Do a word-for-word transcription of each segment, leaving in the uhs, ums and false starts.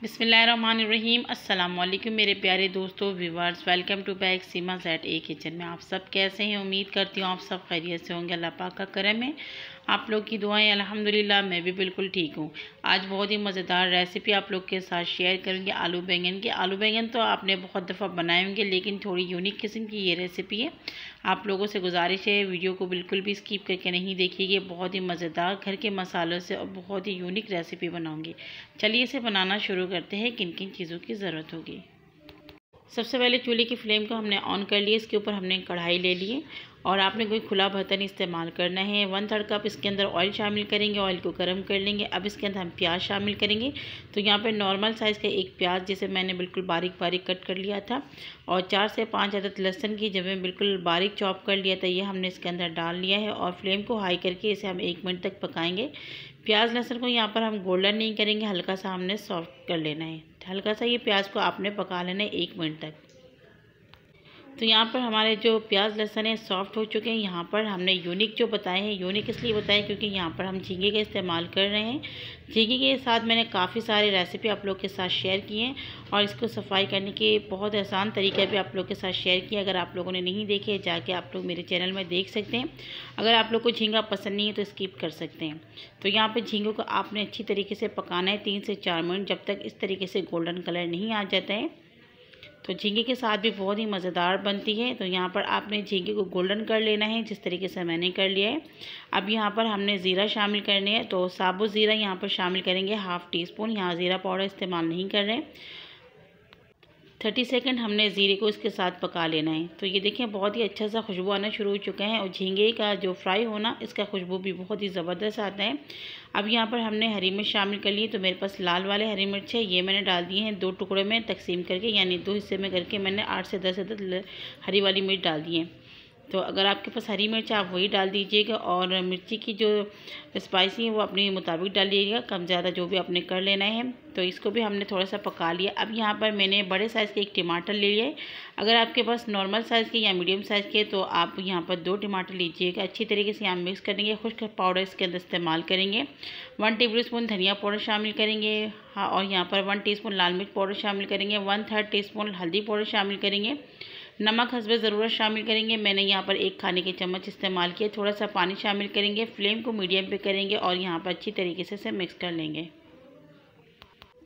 बिस्मिल्लाहिर्रहमानिर्रहीम। अस्सलाम वालेकुम मेरे प्यारे दोस्तों viewers, welcome to back Seema Z A kitchen में। आप सब कैसे हैं? उम्मीद करती हूँ आप सब खैरियत से होंगे। अल्लाह पाक का करम है, आप लोग की दुआएं, अल्हम्दुलिल्लाह मैं भी बिल्कुल ठीक हूँ। आज बहुत ही मज़ेदार रेसिपी आप लोग के साथ शेयर करूँगी आलू बैंगन की। आलू बैंगन तो आपने बहुत दफ़ा बनाए होंगे, लेकिन थोड़ी यूनिक किस्म की ये रेसिपी है। आप लोगों से गुजारिश है वीडियो को बिल्कुल भी स्किप करके नहीं देखिएगा। बहुत ही मज़ेदार घर के मसालों से और बहुत ही यूनिक रेसिपी बनाऊँगी। चलिए इसे बनाना शुरू करते हैं। किन किन चीज़ों की ज़रूरत होगी? सबसे पहले चूल्हे की फ्लेम को हमने ऑन कर लिया। इसके ऊपर हमने कढ़ाई ले ली है और आपने कोई खुला बर्तन इस्तेमाल करना है। वन थर्ड कप इसके अंदर ऑयल शामिल करेंगे। ऑयल को गर्म कर लेंगे। अब इसके अंदर हम प्याज शामिल करेंगे। तो यहाँ पे नॉर्मल साइज़ का एक प्याज जिसे मैंने बिल्कुल बारीक बारीक कट कर लिया था, और चार से पाँच अदद लहसुन की जब मैं बिल्कुल बारीक चॉप कर लिया था, ये हमने इसके अंदर डाल लिया है। और फ्लेम को हाई करके इसे हम एक मिनट तक पकाएँगे। प्याज लहसुन को यहाँ पर हम गोल्डन नहीं करेंगे, हल्का सा हमने सॉफ्ट कर लेना है। हल्का सा ये प्याज को आपने पका लेना है एक मिनट तक। तो यहाँ पर हमारे जो प्याज लहसुन है सॉफ्ट हो चुके हैं। यहाँ पर हमने यूनिक जो बताए हैं, यूनिक इसलिए बताए क्योंकि यहाँ पर हम झींगे का इस्तेमाल कर रहे हैं। झींगे के साथ मैंने काफ़ी सारे रेसिपी आप लोग के साथ शेयर किए हैं, और इसको सफाई करने के बहुत आसान तरीका भी आप लोग के साथ शेयर किया। अगर आप लोगों ने नहीं देखे जाके आप लोग मेरे चैनल में देख सकते हैं। अगर आप लोग को झींगा पसंद नहीं है तो स्किप कर सकते हैं। तो यहाँ पर झींगों को आपने अच्छी तरीके से पकाना है तीन से चार मिनट, जब तक इस तरीके से गोल्डन कलर नहीं आ जाता है। तो झींगे के साथ भी बहुत ही मज़ेदार बनती है। तो यहाँ पर आपने झींगे को गोल्डन कर लेना है जिस तरीके से मैंने कर लिया है। अब यहाँ पर हमने ज़ीरा शामिल करने है। तो साबुत ज़ीरा यहाँ पर शामिल करेंगे हाफ़ टी स्पून। यहाँ ज़ीरा पाउडर इस्तेमाल नहीं कर रहे हैं। थर्टी सेकेंड हमने ज़ीरे को इसके साथ पका लेना है। तो ये देखें बहुत ही अच्छा सा खुशबू आना शुरू हो चुका है, और झींगे का जो फ्राई होना इसका खुशबू भी बहुत ही ज़बरदस्त आता है। अब यहाँ पर हमने हरी मिर्च शामिल कर ली है। तो मेरे पास लाल वाले हरी मिर्च है, ये मैंने डाल दिए हैं दो टुकड़े में तकसीम करके, यानी दो हिस्से में करके मैंने आठ से दस अदद हरी वाली मिर्च डाल दी है। तो अगर आपके पास हरी मिर्च आप वही डाल दीजिएगा, और मिर्ची की जो स्पाइसी है वो अपने मुताबिक डालिएगा, कम ज़्यादा जो भी आपने कर लेना है। तो इसको भी हमने थोड़ा सा पका लिया। अब यहाँ पर मैंने बड़े साइज़ के एक टमाटर ले लिया है। अगर आपके पास नॉर्मल साइज़ के या मीडियम साइज़ के तो आप यहाँ पर दो टमाटर लीजिएगा। अच्छी तरीके से यहाँ मिक्स करेंगे। खुश्क पाउडर इसके अंदर इस्तेमाल करेंगे। वन टेबल स्पून धनिया पाउडर शामिल करेंगे, हाँ, और यहाँ पर वन टी स्पून लाल मिर्च पाउडर शामिल करेंगे। वन थर्ड टी स्पून हल्दी पाउडर शामिल करेंगे। नमक हस्बे ज़रूरत शामिल करेंगे। मैंने यहाँ पर एक खाने के चम्मच इस्तेमाल किया। थोड़ा सा पानी शामिल करेंगे। फ्लेम को मीडियम पे करेंगे और यहाँ पर अच्छी तरीके से इसे मिक्स कर लेंगे।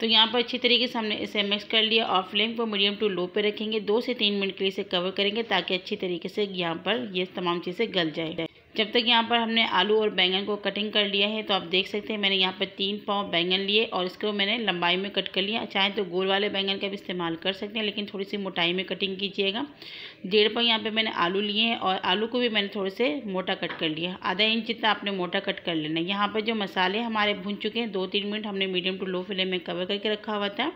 तो यहाँ पर अच्छी तरीके से हमने इसे मिक्स कर लिया, और फ्लेम को मीडियम टू लो पे रखेंगे। दो से तीन मिनट के लिए इसे कवर करेंगे ताकि अच्छी तरीके से यहाँ पर ये तमाम चीज़ें गल जाए। जब तक यहाँ पर हमने आलू और बैंगन को कटिंग कर लिया है। तो आप देख सकते हैं मैंने यहाँ पर तीन पाव बैंगन लिए, और इसको मैंने लंबाई में कट कर लिया। चाहे तो गोल वाले बैंगन का भी इस्तेमाल कर सकते हैं, लेकिन थोड़ी सी मोटाई में कटिंग कीजिएगा। डेढ़ पाव यहाँ पे मैंने आलू लिए हैं, और आलू को भी मैंने थोड़े से मोटा कट कर लिया। आधा इंच जितना आपने मोटा कट कर लेना है। यहाँ पर जो मसाले हमारे भुन चुके हैं, दो तीन मिनट हमने मीडियम टू लो फ्लेम में कवर करके रखा हुआ था।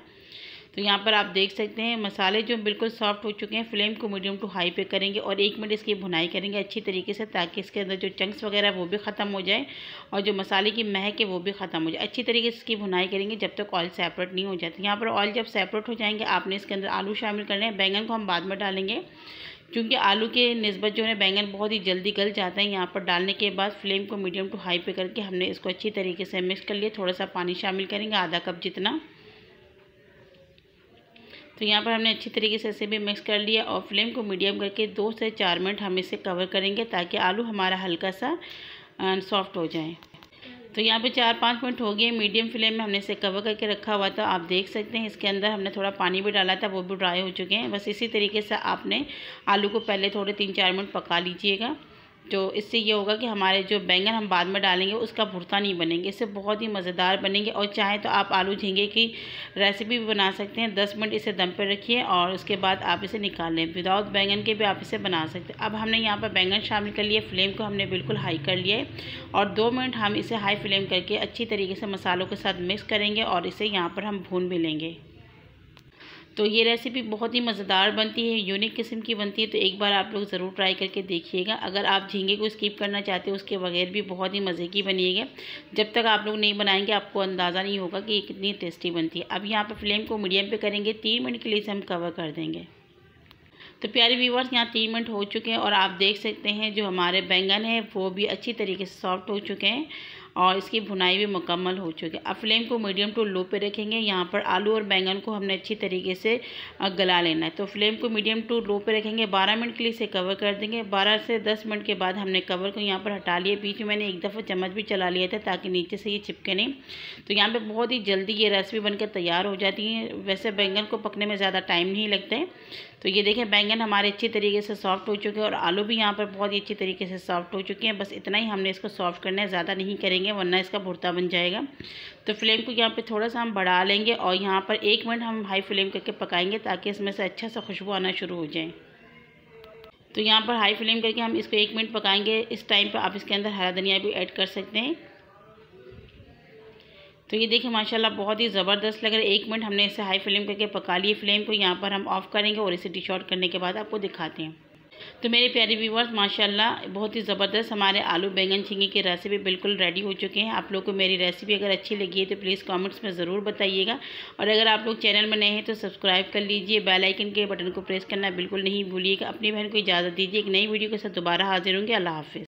तो यहाँ पर आप देख सकते हैं मसाले जो बिल्कुल सॉफ्ट हो चुके हैं। फ्लेम को मीडियम टू हाई पे करेंगे और एक मिनट इसकी भुनाई करेंगे अच्छी तरीके से, ताकि इसके अंदर जो चंक्स वगैरह वो भी ख़त्म हो जाए और जो मसाले की महक है वो भी ख़त्म हो जाए। अच्छी तरीके से इसकी भुनाई करेंगे जब तक ऑयल सेपरेट नहीं हो जाती। यहाँ पर ऑयल जब सेपरेट हो जाएंगे आपने इसके अंदर आलू शामिल करने हैं। बैंगन को हम बाद में डालेंगे क्योंकि आलू के निस्बत जो है बैंगन बहुत ही जल्दी गल जाता है। यहाँ पर डालने के बाद फ्लेम को मीडियम टू हाई पे करके हमने इसको अच्छी तरीके से मिक्स कर लिया। थोड़ा सा पानी शामिल करेंगे, आधा कप जितना। तो यहाँ पर हमने अच्छी तरीके से इसे भी मिक्स कर लिया, और फ्लेम को मीडियम करके दो से चार मिनट हम इसे कवर करेंगे ताकि आलू हमारा हल्का सा सॉफ्ट हो जाए। तो यहाँ पे चार पाँच मिनट हो गए। मीडियम फ्लेम में हमने इसे कवर करके रखा हुआ था। आप देख सकते हैं इसके अंदर हमने थोड़ा पानी भी डाला था, वो भी ड्राई हो चुके हैं। बस इसी तरीके से आपने आलू को पहले थोड़े तीन चार मिनट पका लीजिएगा। तो इससे ये होगा कि हमारे जो बैंगन हम बाद में डालेंगे उसका भुर्ता नहीं बनेंगे। इससे बहुत ही मज़ेदार बनेंगे। और चाहे तो आप आलू झींगे की रेसिपी भी बना सकते हैं। दस मिनट इसे दम पर रखिए और उसके बाद आप इसे निकाल लें। विदाउट बैंगन के भी आप इसे बना सकते हैं। अब हमने यहाँ पर बैंगन शामिल कर लिए। फ्लेम को हमने बिल्कुल हाई कर लिया है, और दो मिनट हम इसे हाई फ्लेम करके अच्छी तरीके से मसालों के साथ मिक्स करेंगे और इसे यहाँ पर हम भून भी लेंगे। तो ये रेसिपी बहुत ही मज़ेदार बनती है, यूनिक किस्म की बनती है। तो एक बार आप लोग ज़रूर ट्राई करके देखिएगा। अगर आप झींगे को स्किप करना चाहते हो उसके बगैर भी बहुत ही मज़े की बनिएगा। जब तक आप लोग नहीं बनाएंगे आपको अंदाज़ा नहीं होगा कि ये कितनी टेस्टी बनती है। अब यहाँ पर फ्लेम को मीडियम पे करेंगे। तीन मिनट के लिए इसे हम कवर कर देंगे। तो प्यारे व्यूवर्स, यहाँ तीन मिनट हो चुके हैं और आप देख सकते हैं जो हमारे बैंगन है वो भी अच्छी तरीके से सॉफ्ट हो चुके हैं। और इसकी भुनाई भी मुकम्मल हो चुकी है। अब फ्लेम को मीडियम टू लो पे रखेंगे। यहाँ पर आलू और बैंगन को हमने अच्छी तरीके से गला लेना है, तो फ्लेम को मीडियम टू लो पे रखेंगे। बारह मिनट के लिए इसे कवर कर देंगे। बारह से दस मिनट के बाद हमने कवर को यहाँ पर हटा लिया। बीच में मैंने एक दफ़ा चम्मच भी चला लिया था ताकि नीचे से ये चिपके नहीं। तो यहाँ पर बहुत ही जल्दी ये रेसिपी बनकर तैयार हो जाती है। वैसे बैंगन को पकने में ज़्यादा टाइम नहीं लगता है। तो ये देखें बैंगन हमारे अच्छी तरीके से सॉफ्ट हो चुके हैं और आलू भी यहाँ पर बहुत ही अच्छी तरीके से सॉफ्ट हो चुके हैं। बस इतना ही हमने इसको सॉफ्ट करना है, ज़्यादा नहीं करेंगे वरना इसका भुर्ता बन जाएगा। तो फ्लेम को यहाँ पे थोड़ा सा हम बढ़ा लेंगे और यहाँ पर एक मिनट हम हाई फ्लेम करके पकाएंगे ताकि इसमें से अच्छा सा खुशबू आना शुरू हो जाए। तो यहाँ पर हाई फ्लेम करके हम इसको एक मिनट पकाएंगे। इस टाइम पर आप इसके अंदर हरा धनिया भी ऐड कर सकते हैं। तो ये देखिए माशाल्लाह बहुत ही ज़बरदस्त लग रहा है। एक मिनट हमने इसे हाई फ्लेम करके पका लिए। फ्लेम को यहाँ पर हम ऑफ़ करेंगे और इसे डिश आउट करने के बाद आपको दिखाते हैं। तो मेरे प्यारे व्यूवर्स माशाल्लाह बहुत ही ज़बरदस्त हमारे आलू बैंगन झींगे की रेसिपी बिल्कुल रेडी हो चुके हैं। आप लोग को मेरी रेसिपी अगर अच्छी लगी है तो प्लीज़ कमेंट्स में ज़रूर बताइएगा। और अगर आप लोग चैनल में नए हैं तो सब्सक्राइब कर लीजिए। बेल आइकन के बटन को प्रेस करना बिल्कुल नहीं भूलिएगा। अपनी बहन को इजाज़त दीजिए। एक नई वीडियो के साथ दोबारा हाजिर होंगे। अल्लाह हाफिज़।